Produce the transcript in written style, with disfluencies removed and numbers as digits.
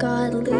God, Luke.